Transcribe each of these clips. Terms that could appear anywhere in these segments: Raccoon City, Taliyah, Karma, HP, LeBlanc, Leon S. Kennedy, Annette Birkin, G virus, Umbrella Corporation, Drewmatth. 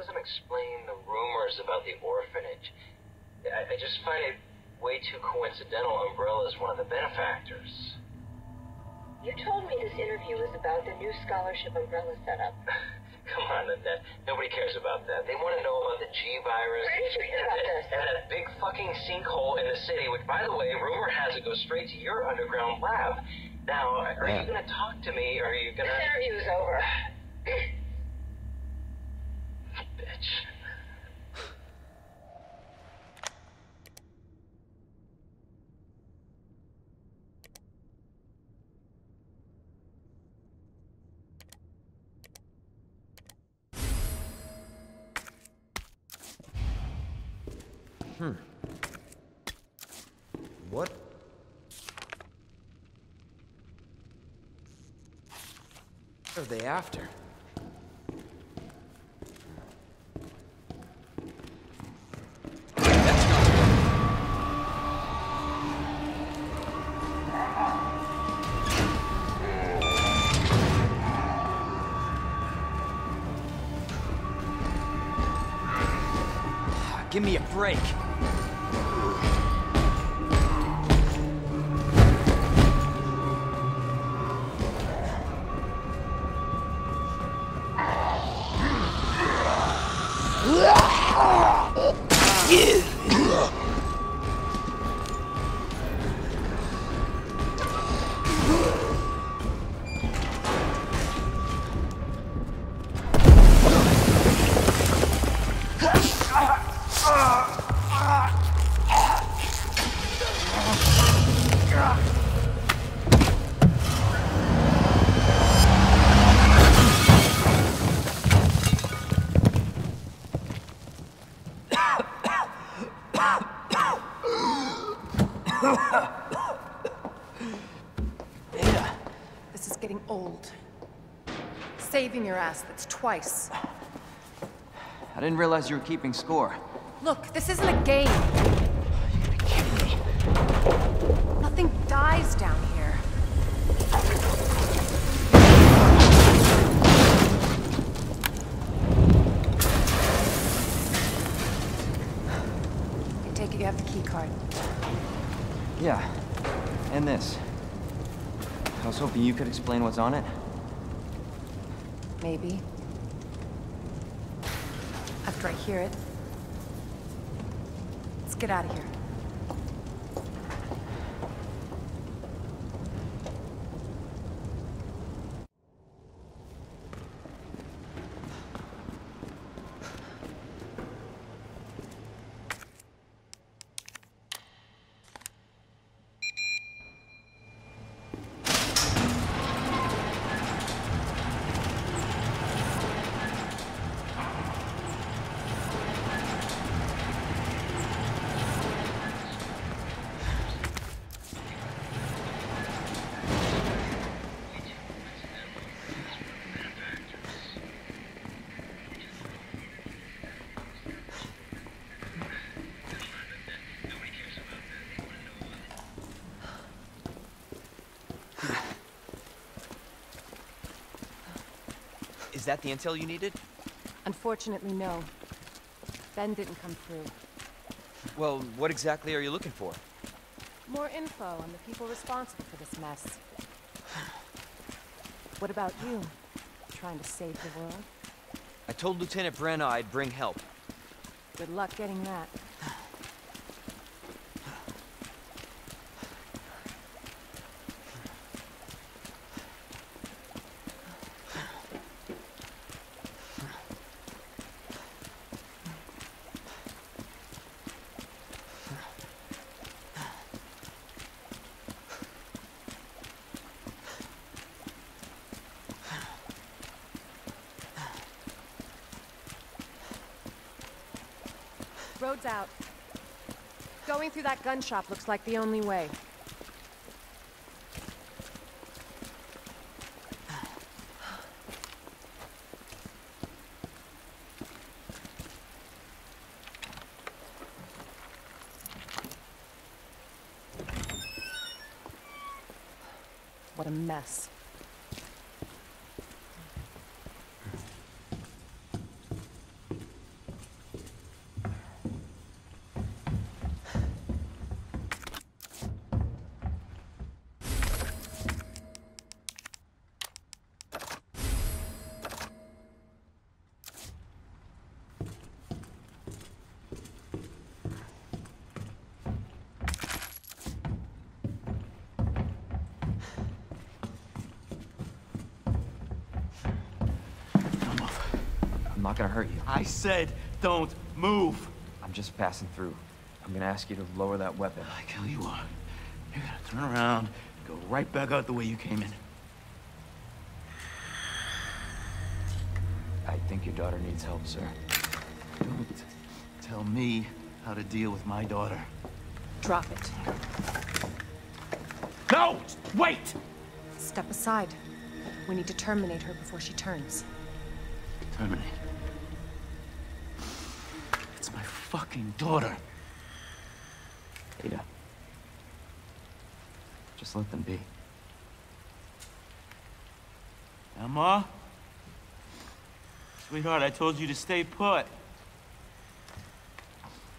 doesn't explain the rumors about the orphanage. I just find it way too coincidental Umbrella is one of the benefactors. You told me this interview was about the new scholarship Umbrella set up. Come on, Annette. Nobody cares about that. They want to know about the G virus and that big fucking sinkhole in the city, which, by the way, rumor has it goes straight to your underground lab. Now, are you going to talk to me, or are you going to... This interview is over. Bitch. What? What are they after? Give me a break. This is getting old. Saving your ass, that's twice. I didn't realize you were keeping score. Look, this isn't a game. You gotta be kidding me. Nothing dies down here. I take it you have the key card. Yeah, and this. I was hoping you could explain what's on it. Maybe. After I hear it. Let's get out of here. Is that the intel you needed? Unfortunately, no. Ben didn't come through. Well, what exactly are you looking for? More info on the people responsible for this mess. What about you? Trying to save the world? I told Lieutenant Brenna I'd bring help. Good luck getting that. Road's out. Going through that gun shop looks like the only way. What a mess. I'm not gonna hurt you. I said don't move. I'm just passing through. I'm gonna ask you to lower that weapon. Like hell you are. You're gonna turn around and go right back out the way you came in. I think your daughter needs help, sir. Don't tell me how to deal with my daughter. Drop it. No! Wait! Step aside. We need to terminate her before she turns. Terminate? It's my fucking daughter. Ada. Just let them be. Emma? Sweetheart, I told you to stay put.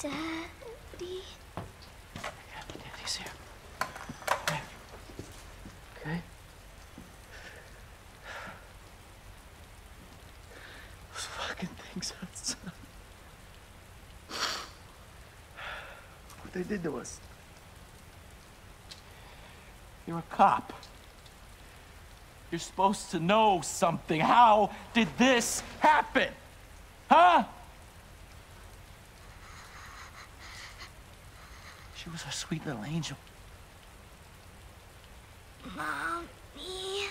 Daddy. Yeah, Daddy's here. Okay. Okay. Those fucking things outside. What they did to us. You're a cop. You're supposed to know something. How did this happen? Huh? She was our sweet little angel. Mommy.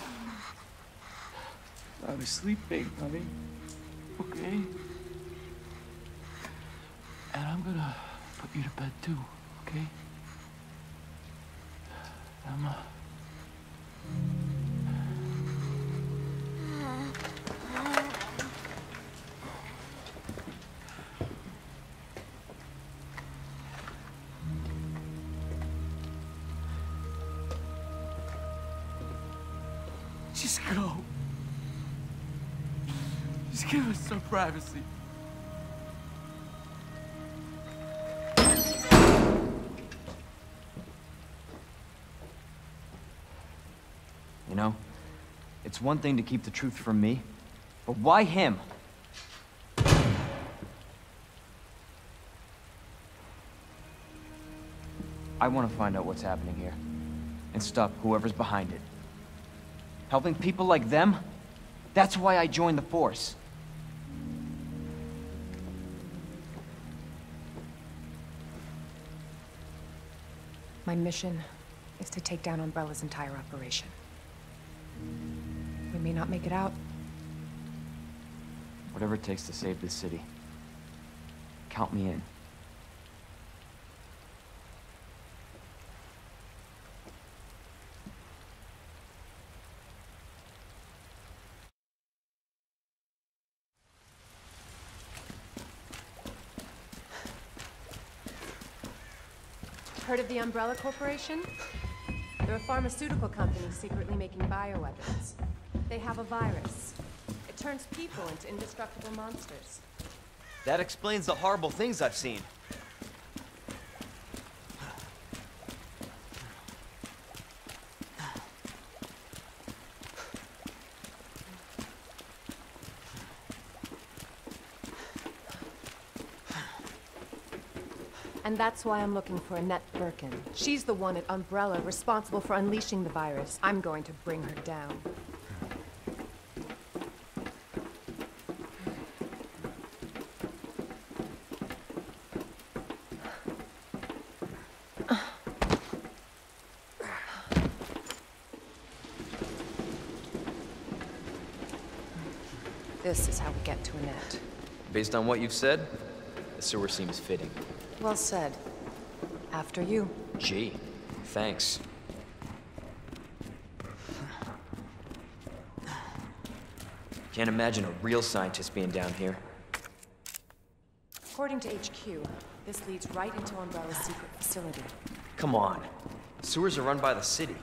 I was sleeping, honey. Okay. And I'm gonna put you to bed too, okay? Emma. Just go. Just give us some privacy. You know, it's one thing to keep the truth from me, but why him? I want to find out what's happening here and stop whoever's behind it. Helping people like them? That's why I joined the force. My mission is to take down Umbrella's entire operation. We may not make it out. Whatever it takes to save this city, count me in. Heard of the Umbrella Corporation? They're a pharmaceutical company secretly making bioweapons. They have a virus. It turns people into indestructible monsters. That explains the horrible things I've seen. And that's why I'm looking for Annette Birkin. She's the one at Umbrella responsible for unleashing the virus. I'm going to bring her down. This is how we get to Annette. Based on what you've said, the sewer seems fitting. Well said. After you. Gee, thanks. Can't imagine a real scientist being down here. According to HQ, this leads right into Umbrella's secret facility. Come on. Sewers are run by the city.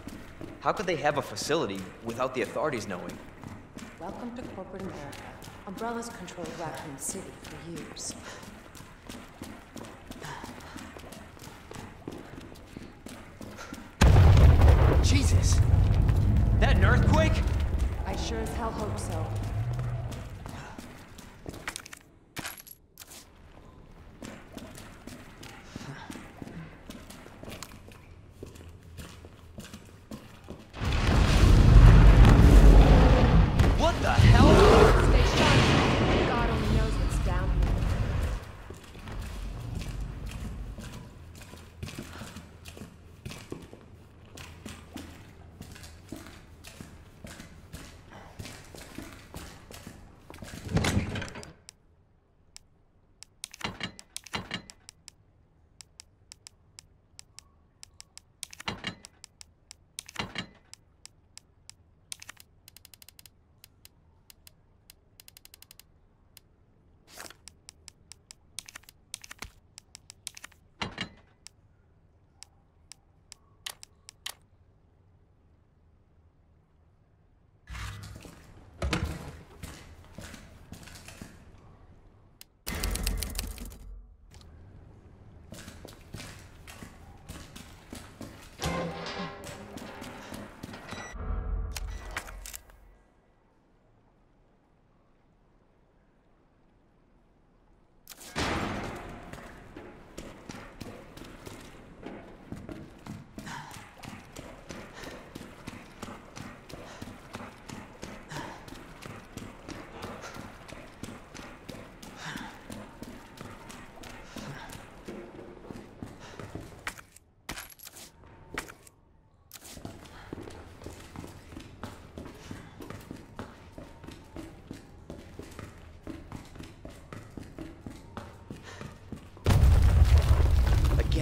How could they have a facility without the authorities knowing? Welcome to corporate America. Umbrella's controlled Raccoon City for years. Jesus! That an earthquake? I sure as hell hope so. What the hell?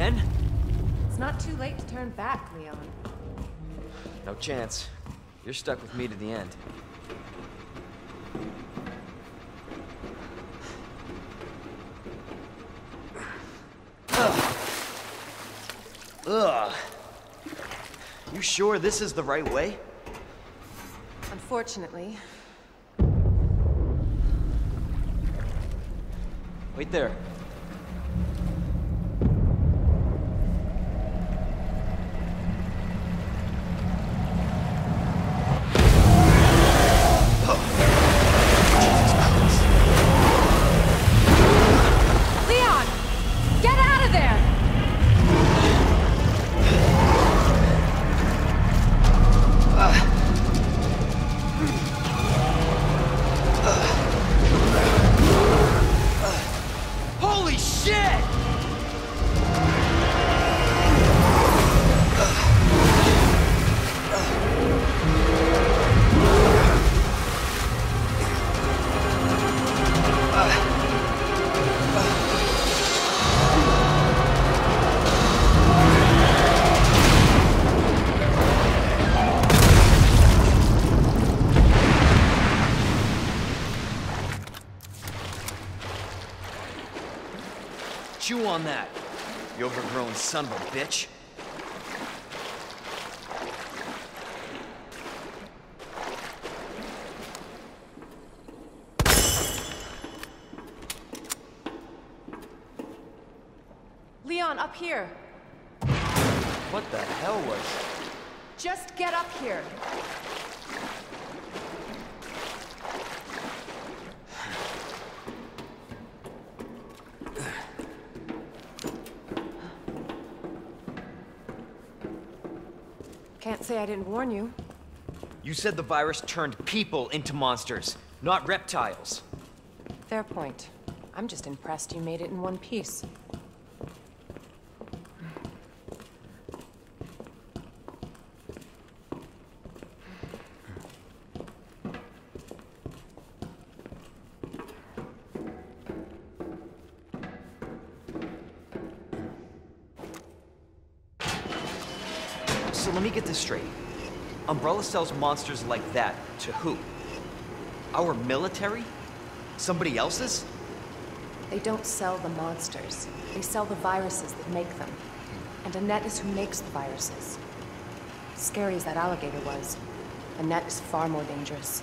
again? It's not too late to turn back, Leon. No chance. You're stuck with me to the end. Ugh. Ugh. You sure this is the right way? Unfortunately. Wait there. Chew on that, you overgrown son of a bitch. Leon, up here. What the hell was it? Just get up here. Can't say I didn't warn you. You said the virus turned people into monsters, not reptiles. Fair point. I'm just impressed you made it in one piece. So let me get this straight. Umbrella sells monsters like that to who? Our military? Somebody else's? They don't sell the monsters. They sell the viruses that make them. And Annette is who makes the viruses. Scary as that alligator was, Annette is far more dangerous.